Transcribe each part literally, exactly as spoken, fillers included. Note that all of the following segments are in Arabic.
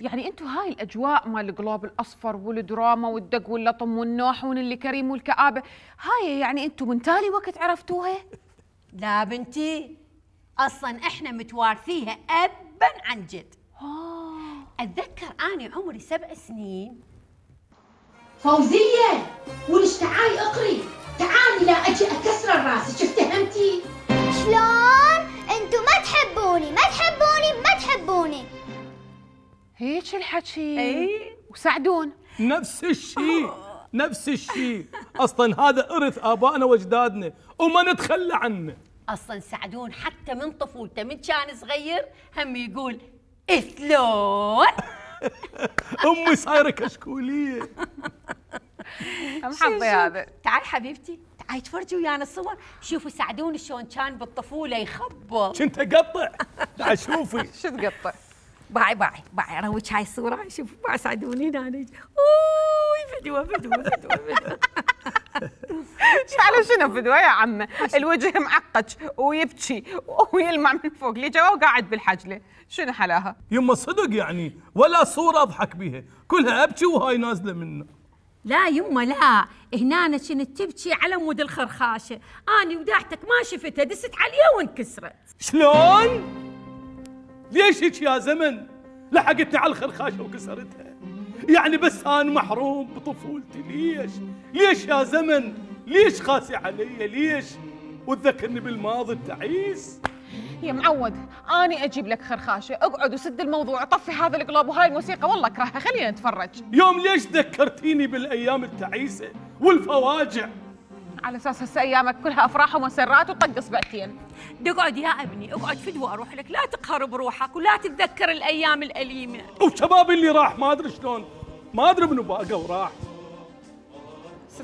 يعني انتم هاي الاجواء مال القلوب الاصفر والدراما والدق واللطم والنوحون اللي كريم والكآبه هاي، يعني انتم من تالي وقت عرفتوها؟ لا بنتي، اصلا احنا متوارثيها ابا عن جد. اه اتذكر انا عمري سبع سنين. فوزيه ولش تعالي اقري، تعالي لا اجي اكسر الراس، شفتهمتي؟ شلون؟ انتم ما تحبوني ما تحبوني ما تحبوني هيك الحكي. اي وسعدون نفس الشيء نفس الشيء، اصلا هذا ارث ابائنا واجدادنا وما نتخلى عنه. اصلا سعدون حتى من طفولته من كان صغير هم يقول اثلون. امي صايره كشكوليه. محظي هذا. تعال حبيبتي تعالي تفرجي ويانا الصور، شوفوا سعدون شلون كان بالطفوله يخبط. كنت اقطع. تعال شوفي. شو تقطع؟ باعي باعي باعي روج هاي الصوره، شوفوا باع سعدون هنا. اوه فدوه فدوه فدوه فدوه. على شنو فدوه يا عمه؟ الوجه معقش ويبكي ويلمع من فوق لي جوا وقاعد بالحجله، شنو حلاها؟ يما صدق يعني ولا صوره اضحك بيها، كلها ابكي وهاي نازله منه. لا يما لا، هنا كنت تبكي على مود الخرخاشه، اني وداعتك ما شفتها دست عليها وانكسرت. شلون؟ ليش هيك يا زمن؟ لحقتني على الخرخاشه وكسرتها. يعني بس انا محروم بطفولتي، ليش؟ ليش يا زمن؟ ليش قاسي علي؟ ليش؟ وتذكرني بالماضي التعيس. يا معود اني اجيب لك خرخاشه، اقعد وسد الموضوع، طفي هذا القلاب وهاي الموسيقى والله اكرهها، خلينا نتفرج. يوم ليش ذكرتيني بالايام التعيسه والفواجع؟ على اساس هسه ايامك كلها افراح ومسرات وطق اصبعتين. اقعد يا ابني اقعد فدوه اروح لك، لا تقهر بروحك ولا تتذكر الايام الاليمه. وشبابي اللي راح ما ادري شلون، ما ادري منو باقى وراح.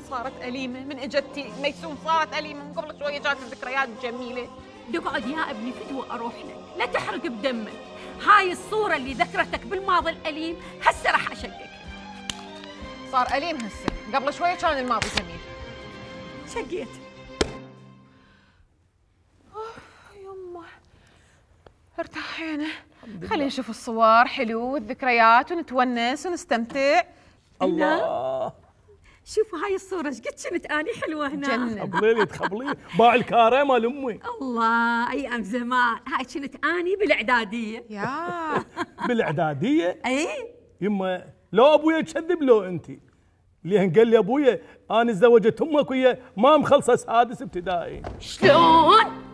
صارت اليمه من اجتي ميسوم، صارت اليمه من قبل شويه جات الذكريات الجميله. اقعد يا ابني فدوه اروح لك، لا تحرق بدمك. هاي الصوره اللي ذكرتك بالماضي الاليم هسه راح اشقك. صار اليم هسه، قبل شويه كان الماضي جميل. شقيت. يمه ارتاحينا، خلينا نشوف الصور حلو والذكريات ونتونس ونستمتع. الله شوفوا هاي الصورة ايش قد كنت اني حلوة هنا. جنة تخبليني تخبليني باع الكاري مال امي. الله ايام زمان، هاي كنت اني بالاعدادية. ياه بالاعدادية؟ اي يمه لو ابويا كذب لو انت، لأن قال لي ابويا انا تزوجت امك ويا ما مخلصه سادس ابتدائي. شلون؟